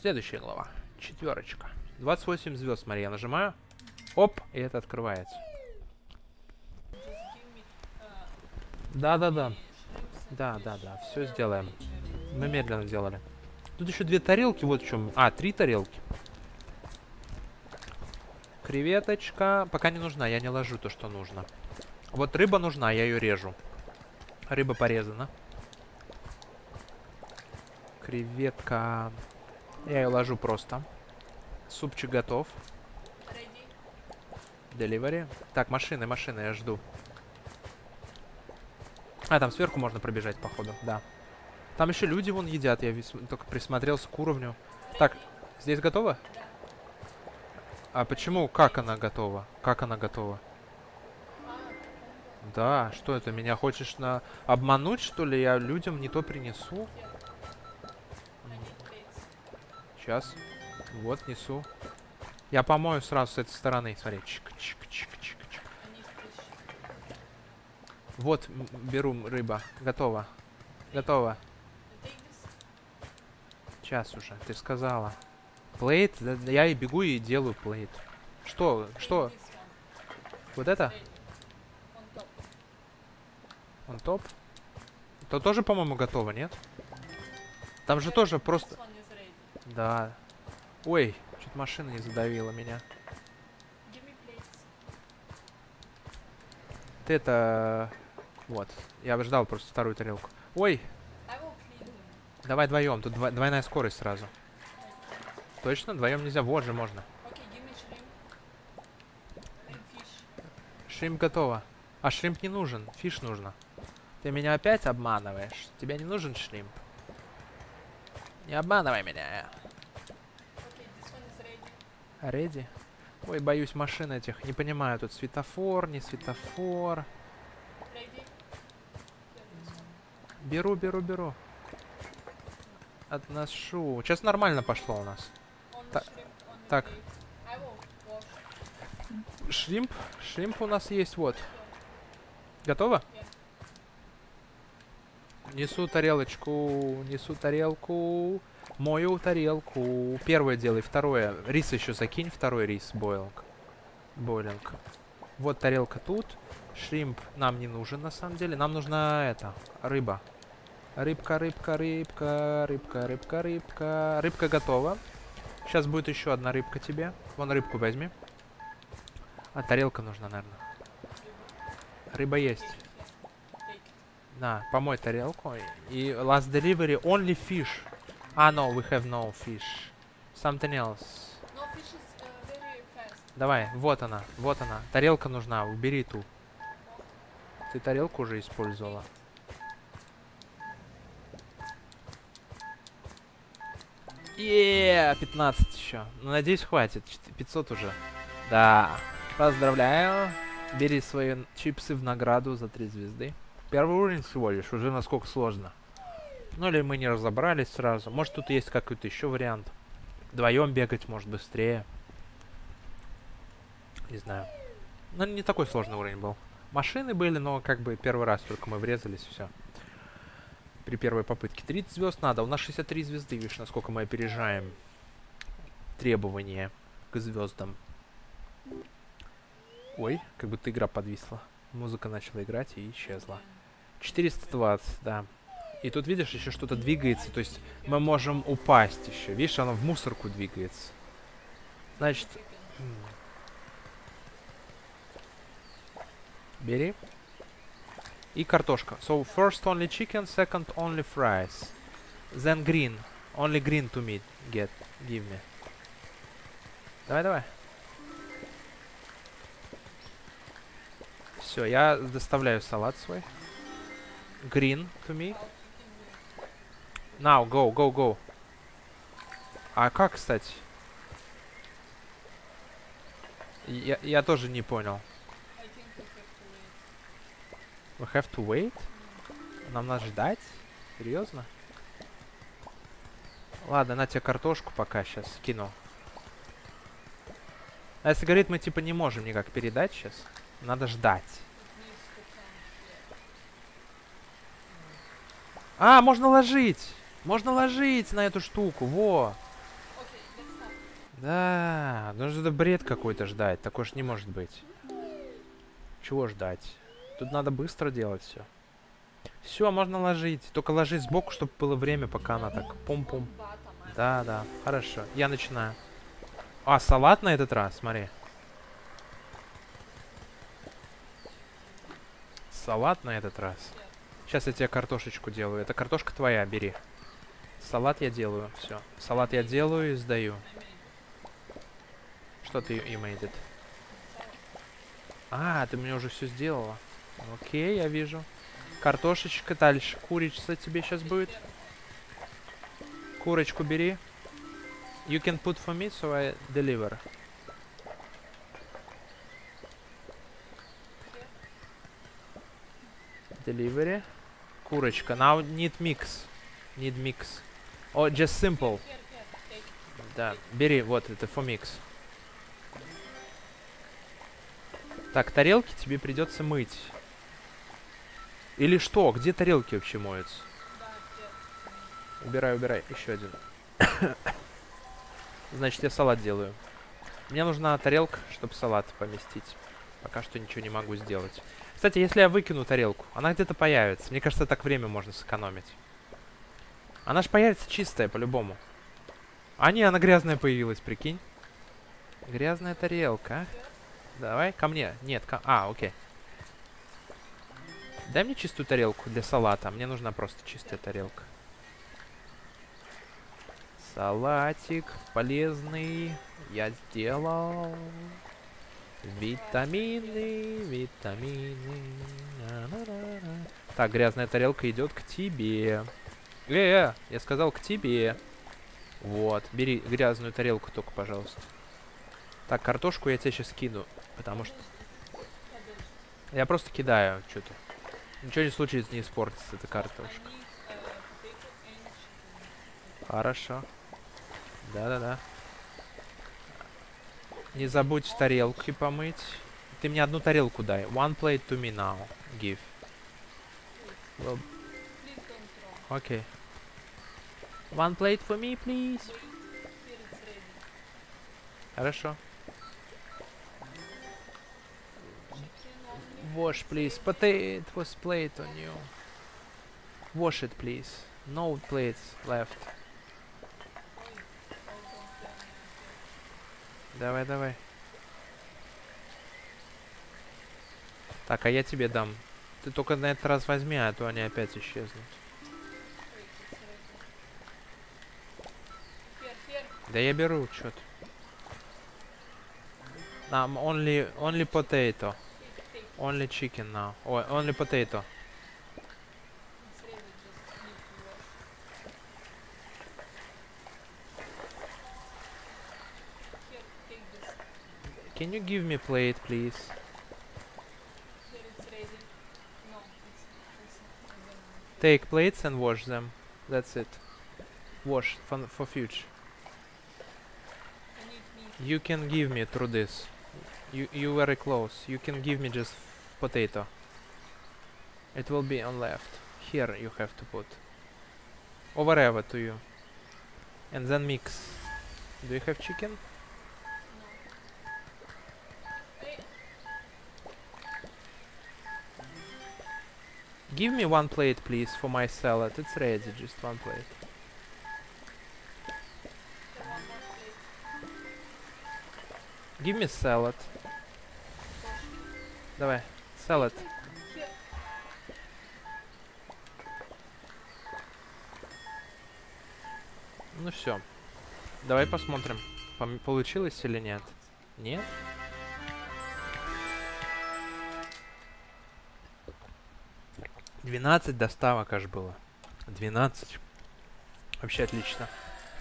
Следующая глава. Четверочка. 28 звезд, смотри, я нажимаю. Оп, и это открывается. Да-да-да. Да-да-да, все сделаем. Мы медленно сделали. Тут еще две тарелки, вот в чем. А, три тарелки. Креветочка. Пока не нужна, я не ложу то, что нужно. Вот рыба нужна, я ее режу. Рыба порезана. Креветка. Я ее ложу просто. Супчик готов. Delivery. Так, машины, машины, я жду. А, там сверху можно пробежать, походу, да. Там еще люди вон едят, я только присмотрелся к уровню. Так, здесь готово? А почему? Как она готова? Как она готова? Да, что это? Меня хочешь обмануть, что ли? Я людям не то принесу? Сейчас. Вот, несу. Я помою сразу с этой стороны. Смотри, чик-чик-чик-чик-чик. Вот, беру рыба. Готово. Готово. Сейчас уже, ты сказала. Плейт? Я и бегу и делаю плейт. Что? Что? Вот это? Он топ? Это тоже, по-моему, готово, нет? Там же тоже просто... Да. Ой, что-то машина не задавила меня. Ты это... Вот. Я ждал просто вторую тарелку. Ой! Давай вдвоем, тут двойная скорость сразу. Точно? Вдвоем нельзя, вот же можно. Шримп готово. А шримп не нужен, фиш нужно. Ты меня опять обманываешь. Тебе не нужен шримп. Не обманывай меня. Ready? Ой, боюсь машин этих. Не понимаю, тут светофор, не светофор. Беру, беру, беру. Отношу. Сейчас нормально пошло у нас. Так. Шримп. Шримп у нас есть, вот. Готово? Несу тарелочку. Несу тарелку. Мою тарелку. Первое делай, второе. Рис еще закинь, второй рис. Бойлинг. Бойлинг. Вот тарелка тут. Шримп нам не нужен, на самом деле. Нам нужна это, рыба. Рыбка, рыбка, рыбка, рыбка, рыбка, рыбка. Рыбка готова. Сейчас будет еще одна рыбка тебе. Вон рыбку возьми. А тарелка нужна, наверное. Рыба есть. На, помой тарелку. И last delivery only fish. А, no, we have no fish. Something else. No, fish is, very fast. Давай, вот она, вот она. Тарелка нужна, убери ту. Ты тарелку уже использовала. Еее, 15 еще. Ну, надеюсь, хватит. 500 уже. Да. Поздравляю. Бери свои чипсы в награду за 3 звезды. Первый уровень всего лишь. Уже насколько сложно. Ну, или мы не разобрались сразу. Может, тут есть какой-то еще вариант. Вдвоем бегать, может, быстрее. Не знаю. Ну, не такой сложный уровень был. Машины были, но как бы первый раз только мы врезались, все. При первой попытке 30 звезд надо. У нас 63 звезды, видишь, насколько мы опережаем требования к звездам. Ой, как будто игра подвисла. Музыка начала играть и исчезла. 420, да. И тут, видишь, еще что-то двигается. То есть мы можем упасть еще. Видишь, оно в мусорку двигается. Значит... Бери. И картошка. So, first only chicken, second only fries. Then green. Only green to me. Get. Give me. Давай, давай. Все, я доставляю салат свой. Green to me. Now, go, go, go. А как, кстати? Я тоже не понял. We have to wait? Нам надо ждать? Серьезно? Ладно, на тебе картошку пока сейчас кину. А если говорит, мы типа не можем никак передать сейчас. Надо ждать. А, можно ложить! Можно ложить на эту штуку, во! Да, ну это бред какой-то ждать. Такое ж не может быть. Чего ждать? Тут надо быстро делать все. Все, можно ложить. Только ложись сбоку, чтобы было время, пока она так пум-пум. Да, да, хорошо. Я начинаю. А, салат на этот раз, смотри. Салат на этот раз. Сейчас я тебе картошечку делаю. Это картошка твоя, бери. Салат я делаю, все. Салат я делаю и сдаю. Что ты им едит? А, ты мне уже все сделала. Окей, я вижу. Картошечка, дальше курица тебе сейчас будет. Курочку бери. You can put for me, so I deliver. Delivery. Курочка. Now need mix. Need mix. Oh, just simple. Да, бери, вот это for mix. Так, тарелки тебе придется мыть. Или что? Где тарелки вообще моются? Убирай, убирай. Еще один. Значит, я салат делаю. Мне нужна тарелка, чтобы салат поместить. Пока что ничего не могу сделать. Кстати, если я выкину тарелку, она где-то появится. Мне кажется, так время можно сэкономить. Она же появится чистая, по-любому. А не, она грязная появилась, прикинь. Грязная тарелка. Давай, ко мне. Нет, ко... А, окей. Дай мне чистую тарелку для салата. Мне нужна просто чистая тарелка. Салатик полезный. Я сделал. Витамины, витамины. Так, грязная тарелка идет к тебе. Я сказал к тебе. Вот, бери грязную тарелку только, пожалуйста. Так, картошку я тебе сейчас кину, потому что... Я просто кидаю что-то. Ничего не случится, не испортится эта картошка. Хорошо. Да-да-да. Не забудь тарелки помыть. Ты мне одну тарелку дай. One plate to me now. Give. Окей. Okay. One plate for me, please. Хорошо. Wash, please. Potato was plate on you. Wash it, please. No plates left. Давай, давай. Так, а я тебе дам. Ты только на этот раз возьми, а то они опять исчезнут. Да я беру, чё ты. Only potato. Only chicken now. Ой, only potato. Can you give me a plate, please? Take plates and wash them. That's it. Wash for future. You can give me through this. You very close. You can give me just potato. It will be on left. Here you have to put. Or whatever to you. And then mix. Do you have chicken? Give me one plate, please, for my salad. It's ready, just one plate. Give me salad. Давай, salad. Ну все. Давай посмотрим, получилось или нет. Нет? Двенадцать доставок аж было. 12. Вообще отлично.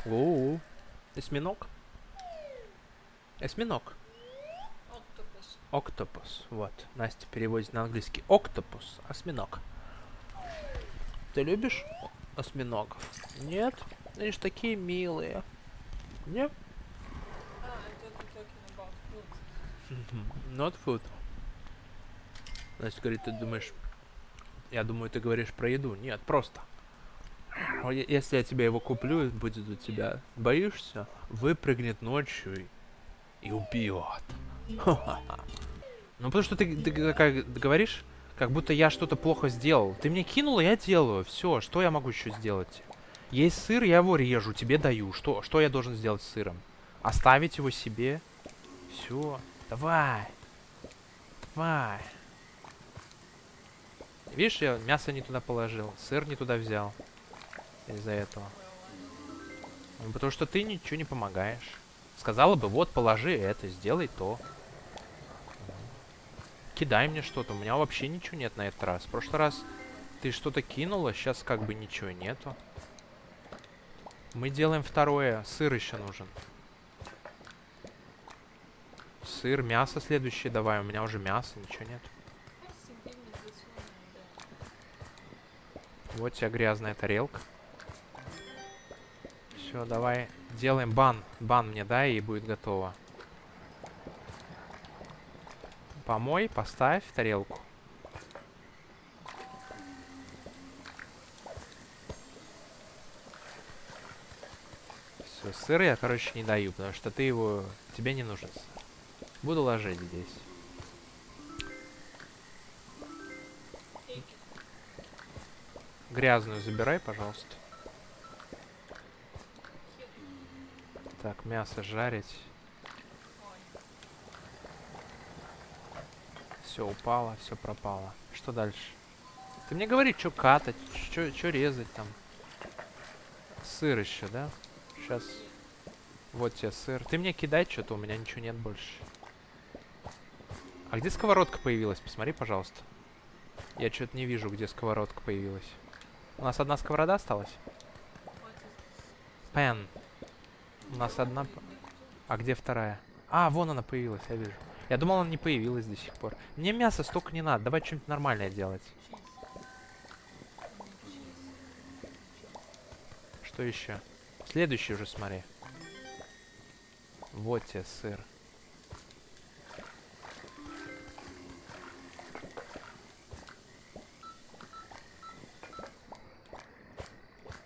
О-о-о. Осьминог? Осьминог. Октопус. Октопус. Вот. Настя переводит на английский. Октопус. Осьминог. Ты любишь осьминогов? Нет. Они же такие милые. Нет? Not food. Настя говорит, ты думаешь... Я думаю, ты говоришь про еду. Нет, просто. если я тебе его куплю, будет у тебя. Боишься? Выпрыгнет ночью и убьет. Ну, потому что ты как говоришь, как будто я что-то плохо сделал. Ты мне кинул, я делаю. Все, что я могу еще сделать? Есть сыр, я его режу, тебе даю. Что я должен сделать с сыром? Оставить его себе? Все. Давай. Давай. Видишь, я мясо не туда положил, сыр не туда взял. Из-за этого. Ну, потому что ты ничего не помогаешь. Сказала бы, вот, положи это, сделай то. Кидай мне что-то. У меня вообще ничего нет на этот раз. В прошлый раз ты что-то кинула, сейчас как бы ничего нету. Мы делаем второе. Сыр еще нужен. Сыр, мясо следующее давай. У меня уже мяса, ничего нет. Вот у тебя грязная тарелка. Все, давай делаем бан. Бан мне дай, и будет готово. Помой, поставь тарелку. Все, сыр я, короче, не даю, потому что ты его... Тебе не нужен. Буду ложить здесь. Грязную забирай, пожалуйста. Так, мясо жарить. Все упало, все пропало. Что дальше? Ты мне говори, что катать, что резать там. Сыр еще, да? Сейчас. Вот тебе сыр. Ты мне кидай что-то, у меня ничего нет больше. А где сковородка появилась? Посмотри, пожалуйста. Я что-то не вижу, где сковородка появилась. У нас одна сковорода осталась? Пен. У нас одна... А где вторая? А, вон она появилась, я вижу. Я думал, она не появилась до сих пор. Мне мяса столько не надо. Давай что-нибудь нормальное делать. Что еще? Следующий уже, смотри. Вот тебе сыр.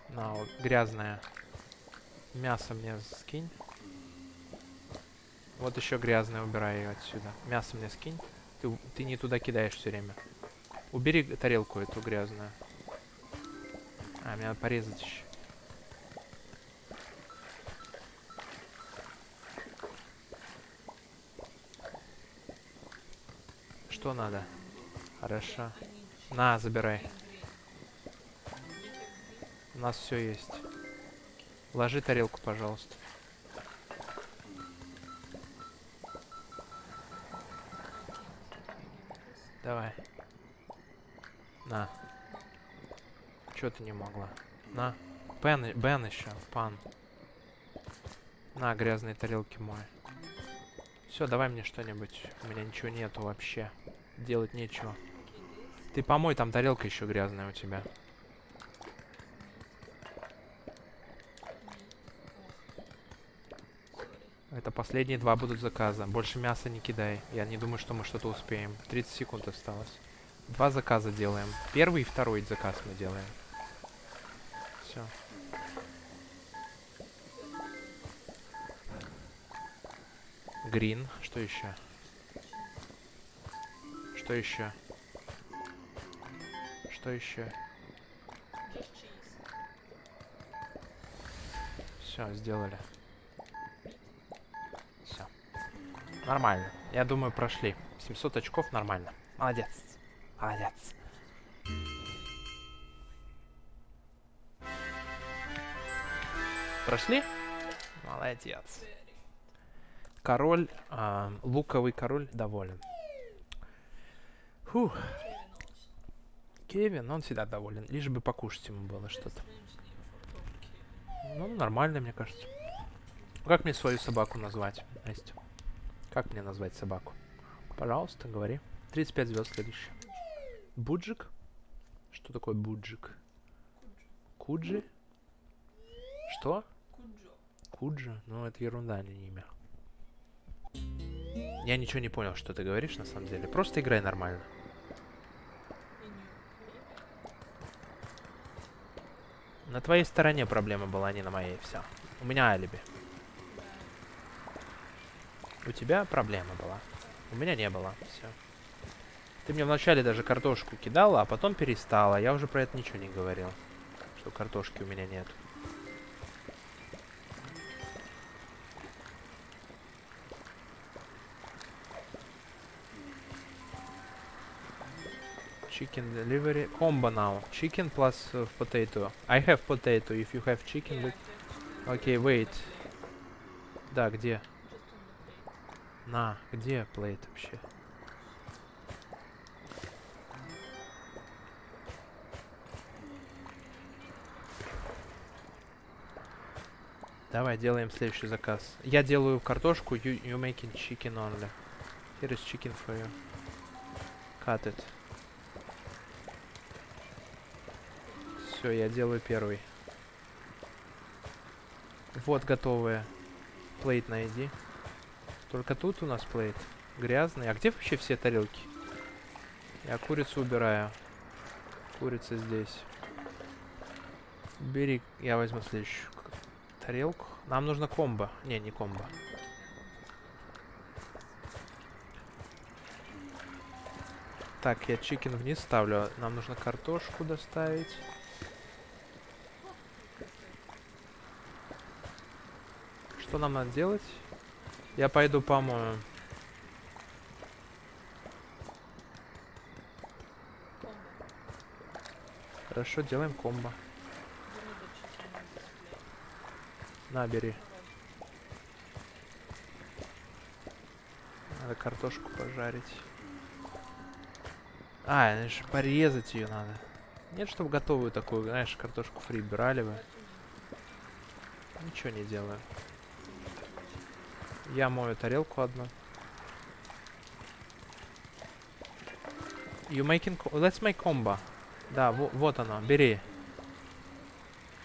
На, вот грязное. Мясо мне скинь. Вот еще грязное, убирай ее отсюда. Мясо мне скинь. Ты не туда кидаешь все время. Убери тарелку эту грязную. А, мне надо порезать еще. Что надо? Хорошо. На, забирай. У нас все есть. Ложи тарелку, пожалуйста. Давай. На. Чё ты не могла? На. Бен еще. Пан. На, грязные тарелки мои. Все, давай мне что-нибудь. У меня ничего нету вообще. Делать нечего. Ты помой, там тарелка еще грязная у тебя. Это последние два будут заказа. Больше мяса не кидай. Я не думаю, что мы что-то успеем. 30 секунд осталось. Два заказа делаем. Первый и второй заказ мы делаем. Все. Грин. Что еще? Что еще? Что еще? Все, сделали. Нормально. Я думаю, прошли. 700 очков нормально. Молодец. Молодец. Прошли? Молодец. Король, луковый король доволен. Фух. Кевин, он всегда доволен. Лишь бы покушать ему было что-то. Ну, нормально, мне кажется. Как мне свою собаку назвать, Настя? Как мне назвать собаку? Пожалуйста, говори. 35 звезд следующий. Буджик? Что такое буджик? Куджи? Что? Куджи? Ну, это ерунда, а не имя. Я ничего не понял, что ты говоришь на самом деле. Просто играй нормально. На твоей стороне проблема была, а не на моей. Все. У меня алиби. У тебя проблема была. У меня не было. Все. Ты мне вначале даже картошку кидала, а потом перестала. Я уже про это ничего не говорил. Что картошки у меня нет. Chicken delivery. Combo now. Chicken plus potato. I have potato. If you have chicken, look. Okay, wait. Да, где? На, где плейт вообще? Давай, делаем следующий заказ. Я делаю картошку, you making chicken only. Here is chicken for you. Cut it. Все, я делаю первый. Вот готовые. Плейт найди. Только тут у нас плейт грязный. А где вообще все тарелки? Я курицу убираю. Курица здесь. Бери, я возьму следующую тарелку. Нам нужно комбо. Не, не комбо. Так, я чикен вниз ставлю. Нам нужно картошку доставить. Что нам надо делать? Я пойду помою. Хорошо, делаем комбо. На, бери. Надо картошку пожарить. А, знаешь, порезать ее надо. Нет, чтобы готовую такую, знаешь, картошку фри брали бы. Ничего не делаю. Я мою тарелку одну. You making... Let's make combo. Да, вот оно, бери.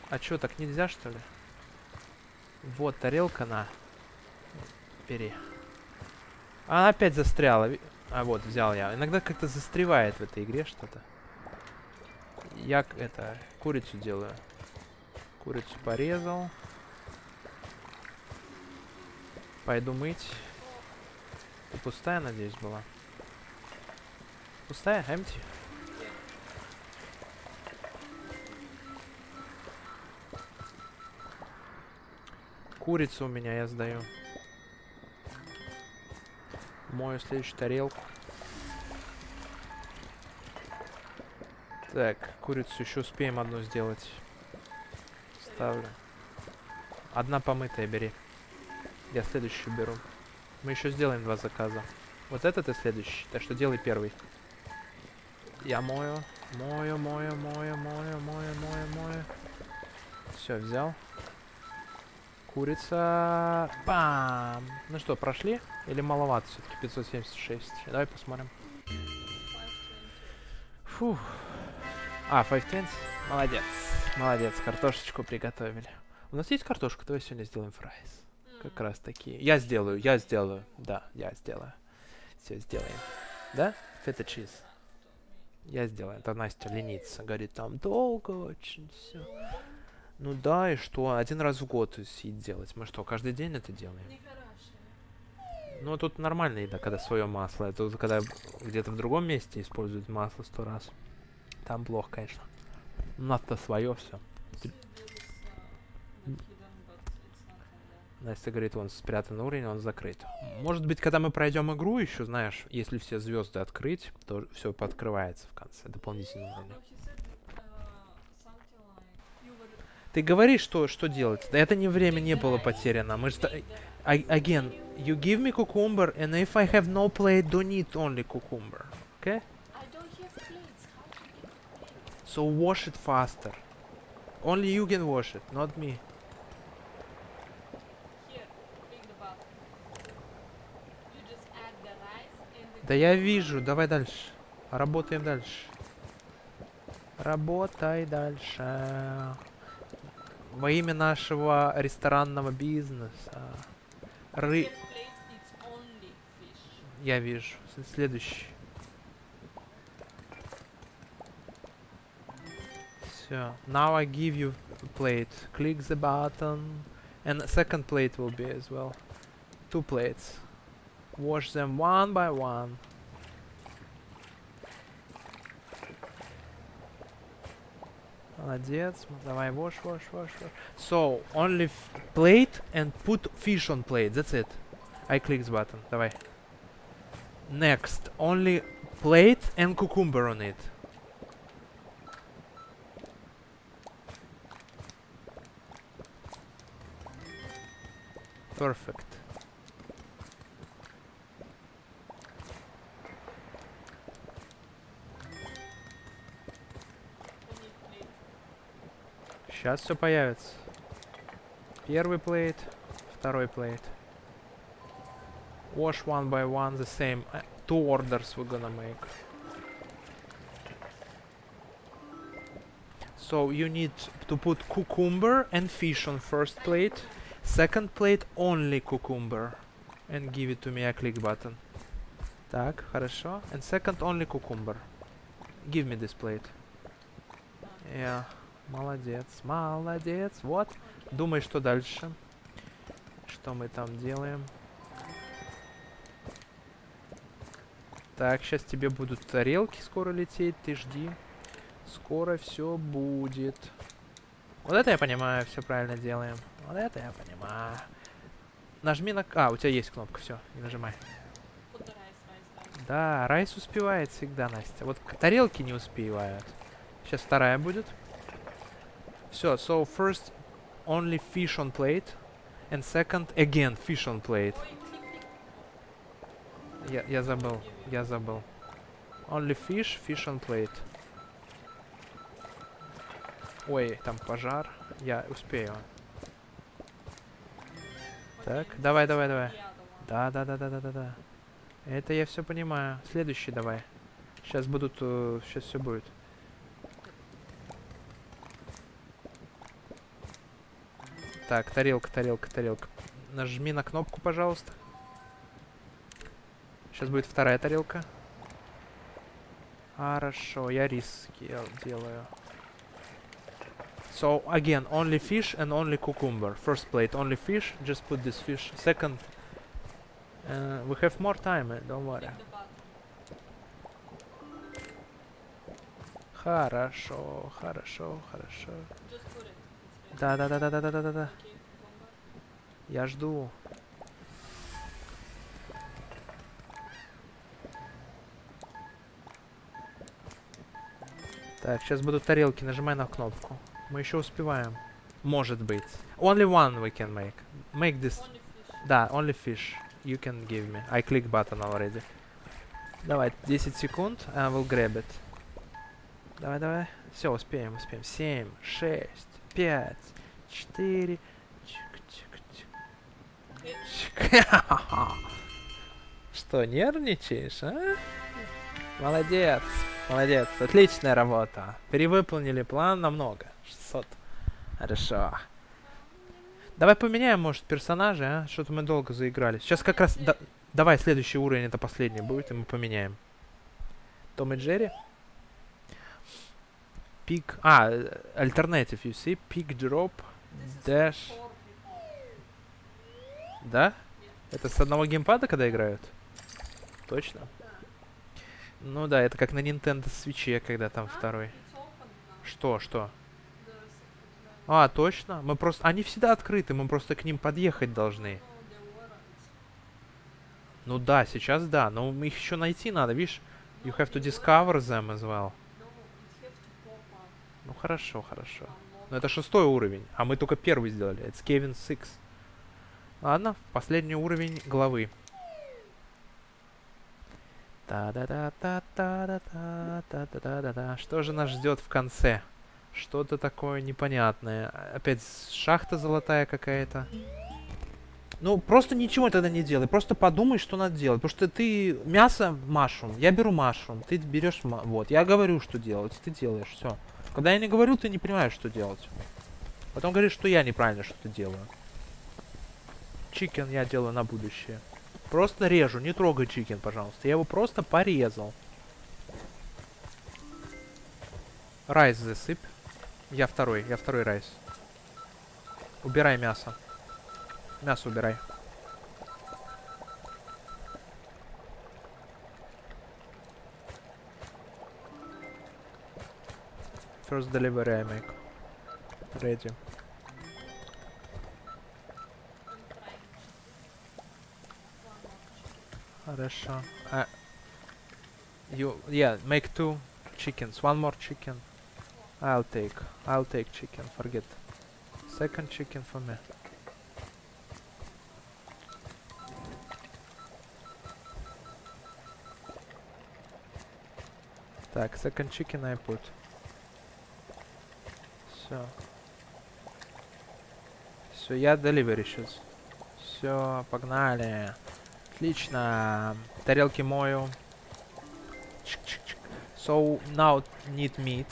А чё, так нельзя, что ли? Вот тарелка, на. Бери. Она опять застряла. А, вот, взял я. Иногда как-то застревает в этой игре что-то. Я, это, курицу делаю. Курицу порезал. Пойду мыть. Ты пустая, надеюсь, была? Пустая? Empty? Курицу у меня, я сдаю. Мою следующую тарелку. Так, курицу еще успеем одну сделать. Ставлю. Одна помытая, бери. Я следующую беру. Мы еще сделаем два заказа. Вот этот и следующий. Так что делай первый. Я мою. Мою. Все, взял. Курица. Бам! Ну что, прошли? Или маловато все-таки? 576. Давай посмотрим. Фух. А, 520. Молодец. Молодец. Картошечку приготовили. У нас есть картошка? Давай сегодня сделаем фрайс. Как раз таки. Я сделаю. Да, я сделаю. Все сделаем. Да? Фета чиз. Я сделаю. Это Настя ленится. Говорит, там долго очень все. Ну да, и что? Один раз в год сидеть делать. Мы что, каждый день это делаем? Ну, тут нормальная еда, когда свое масло. Это когда где-то в другом месте используют масло 100 раз. Там плохо, конечно. У нас-то свое все. Настя говорит, он спрятан уровень, он закрыт. Может быть, когда мы пройдем игру, еще, знаешь, если все звезды открыть, то все пооткрывается в конце, дополнительный уровень. Ты говоришь, что делать? Да это не время не было потеряно. Мы же... Again, you give me cucumber, and if I have no plate, don't eat only cucumber. Okay? So wash it faster. Only you can wash it, not me. Да я вижу, давай дальше. Работаем дальше. Работай дальше. Во имя нашего ресторанного бизнеса. Я вижу. Следующий. Все. Now I give you plate. Click the button. And a second plate will be as well. Two plates. Wash them one by one. Молодец. Давай, wash, wash, wash, wash. So, only plate and put fish on plate. That's it. I click the button. Давай. Next. Only plate and cucumber on it. Perfect. Сейчас все появится. Первый плейт, второй плейт. Wash one by one, the same. Two orders we're gonna make. So you need to put cucumber and fish on first plate. Second plate only cucumber. And give it to me, I click button. Так, хорошо. And second only cucumber. Give me this plate. Yeah. Молодец, молодец. Вот. Думай, что дальше. Что мы там делаем. Так, сейчас тебе будут тарелки скоро лететь. Ты жди. Скоро все будет. Вот это я понимаю, все правильно делаем. Вот это я понимаю. Нажми на... А, у тебя есть кнопка, все, не нажимай. Да, райс успевает всегда, Настя. Вот тарелки не успевают. Сейчас вторая будет. Все, so first only fish on plate. And second again fish on plate. Я забыл, я забыл. Only fish, fish on plate. Ой, там пожар. Я успею. Так, давай, давай, давай. Да, да, да, да, да, да, да. Это я все понимаю. Следующий давай. Сейчас будут, сейчас все будет. Так, тарелка, тарелка, тарелка. Нажми на кнопку, пожалуйста. Сейчас будет вторая тарелка. Хорошо, я рис делаю. So again, only fish and only cucumber. First plate, only fish. Just put this fish. Second, we have more time. Don't worry. Хорошо, хорошо, хорошо. Да, да, да, да, да, да, да, да. Я жду. Так, сейчас будут тарелки. Нажимай на кнопку. Мы еще успеваем. Может быть. Only one we can make. Make this. Да, only fish. You can give me. I click button already. Давай, 10 секунд. I will grab it. Давай, давай. Все, успеем, успеем. 7, 6, 5, 4. Что, нервничаешь, а? Молодец. Молодец, отличная работа. Перевыполнили план намного. 600. Хорошо. Давай поменяем, может, персонажей, а? Что-то мы долго заиграли. Сейчас как раз... Да, давай следующий уровень, это последний будет, и мы поменяем. Том и Джерри. Пик... А, альтернатив, you see. Пик, дроп, дэш. Да? Это с одного геймпада, когда играют? Точно? Ну да, это как на Nintendo Switch, когда там второй. Что, что? А, точно? Мы просто... Они всегда открыты, мы просто к ним подъехать должны. Ну да, сейчас да, но их еще найти надо, видишь? You have to discover them as well. Ну хорошо, хорошо. Но это 6-й уровень, а мы только первый сделали. It's Kevin 6. Ладно, последний уровень главы. Та-да-да-та-та-да-та-та-да-да-да. Что же нас ждет в конце? Что-то такое непонятное. Опять шахта золотая какая-то. Ну, просто ничего тогда не делай. Просто подумай, что надо делать. Потому что ты мясо машум. Я беру машум. Ты берешь... Вот, я говорю, что делать. Ты делаешь. Все. Когда я не говорю, ты не понимаешь, что делать. Потом говоришь, что я неправильно что-то делаю. Чикен я делаю на будущее. Просто режу, не трогай чикен, пожалуйста. Я его просто порезал. Райс засыпь. Я второй райс. Убирай мясо. Мясо убирай. First delivery I make. Ready. Хорошо. You, yeah, make 2 chickens. 1 more chicken. I'll take chicken. Forget. Second chicken for me. Так, second chicken I put. Все, я delivery сейчас. Все, погнали. Отлично. Тарелки мою. Чик-чик-чик. So now need meat.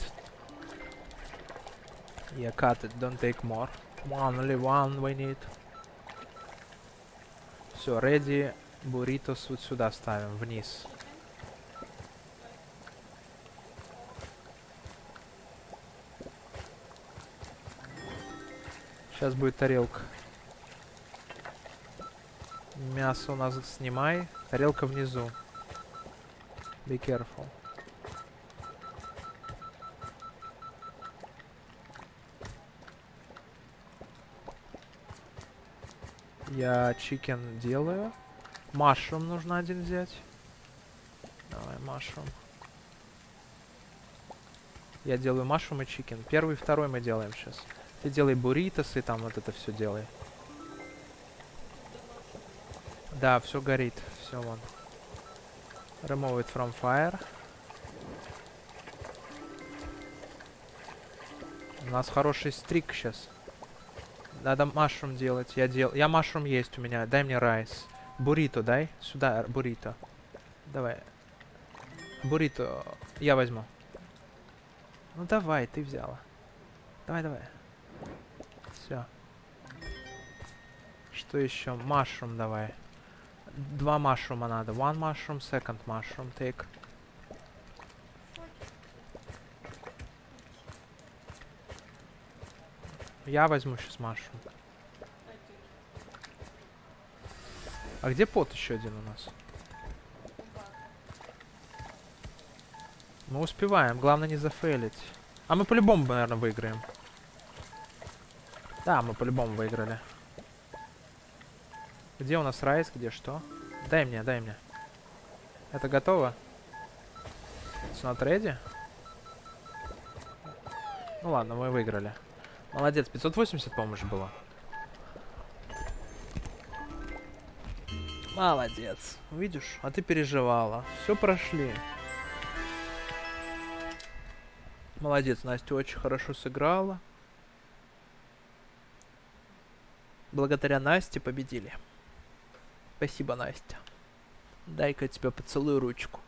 Yeah, cut it. Don't take more. Only one we need. Все, ready. Буритос вот сюда ставим, вниз. Сейчас будет тарелка. Мясо у нас снимай. Тарелка внизу. Be careful. Я чикен делаю. Машрум нужно один взять. Давай машрум. Я делаю машрум и чикен. Первый и второй мы делаем сейчас. Ты делай буритосы, там вот это все делай. Да, все горит. Все вон. Remove it from fire. У нас хороший стрик сейчас. Надо машрум делать. Я машрум есть у меня. Дай мне райс. Бурито дай. Сюда бурито. Давай. Бурито я возьму. Ну давай, ты взяла. Давай, давай. Все. Что еще? Mushroom давай. 2 mushroom надо. 1 mushroom, second mushroom. Take. Я возьму сейчас mushroom. А где пот еще один у нас? Мы успеваем. Главное не зафейлить. А мы по-любому, наверное, выиграем. Да, мы по-любому выиграли. Где у нас райс, где что? Дай мне, дай мне. Это готово? It's not ready? Ну ладно, мы выиграли. Молодец, 580, по-моему, же было. Молодец. Видишь? А ты переживала. Все прошли. Молодец, Настя очень хорошо сыграла. Благодаря Насте победили. Спасибо, Настя. Дай-ка я тебя поцелую ручку.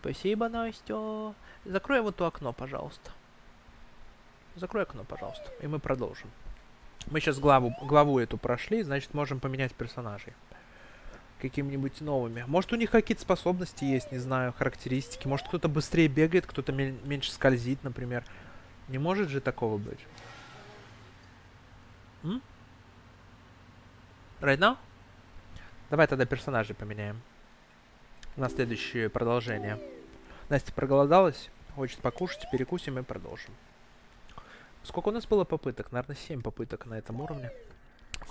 Спасибо, Настя. Закрой вот то окно, пожалуйста. Закрой окно, пожалуйста. И мы продолжим. Мы сейчас главу эту прошли, значит, можем поменять персонажей. Какими-нибудь новыми. Может, у них какие-то способности есть, не знаю, характеристики. Может, кто-то быстрее бегает, кто-то меньше скользит, например. Не может же такого быть? Right now? Давай тогда персонажей поменяем. На следующее продолжение. Настя проголодалась. Хочет покушать. Перекусим и продолжим. Сколько у нас было попыток? Наверное, 7 попыток на этом уровне.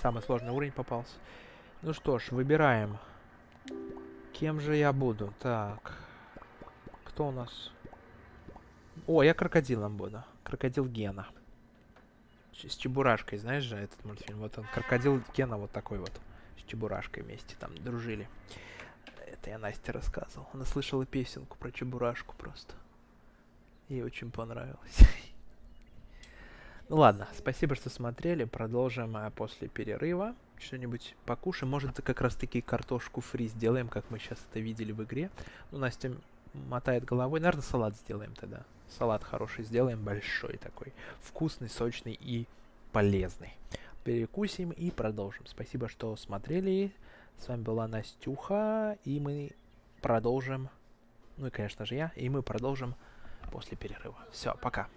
Самый сложный уровень попался. Ну что ж, выбираем. Кем же я буду? Так. Кто у нас? О, я крокодилом буду. Крокодил Гена. С Чебурашкой, знаешь же, этот мультфильм. Вот он, крокодил Гена вот такой вот. С Чебурашкой вместе там дружили. Это я Насте рассказывал. Она слышала песенку про Чебурашку просто. Ей очень понравилось. Ну ладно, спасибо, что смотрели. Продолжим после перерыва. Что-нибудь покушаем. Может, как раз-таки картошку фри сделаем, как мы сейчас это видели в игре. Ну, Настя мотает головой. Наверное, салат сделаем тогда. Салат хороший сделаем, большой такой. Вкусный, сочный и полезный. Перекусим и продолжим. Спасибо, что смотрели. С вами была Настюха. И мы продолжим. Ну и, конечно же, я. И мы продолжим после перерыва. Все, пока.